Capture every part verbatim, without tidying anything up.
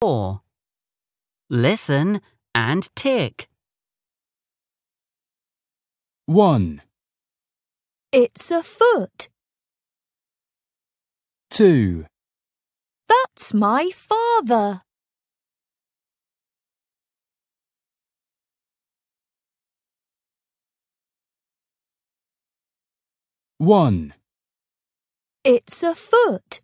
four. Listen and tick. one. It's a foot. two. That's my father. one. It's a foot.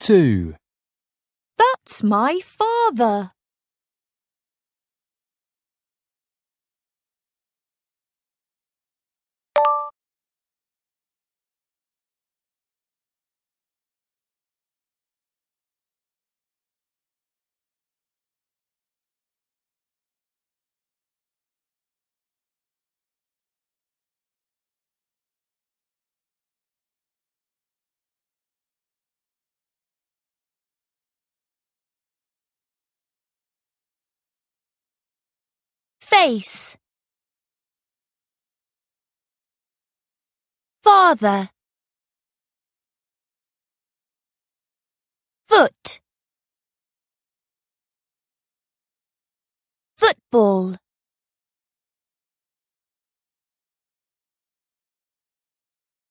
two. That's my father. Face. Father. Foot. Football.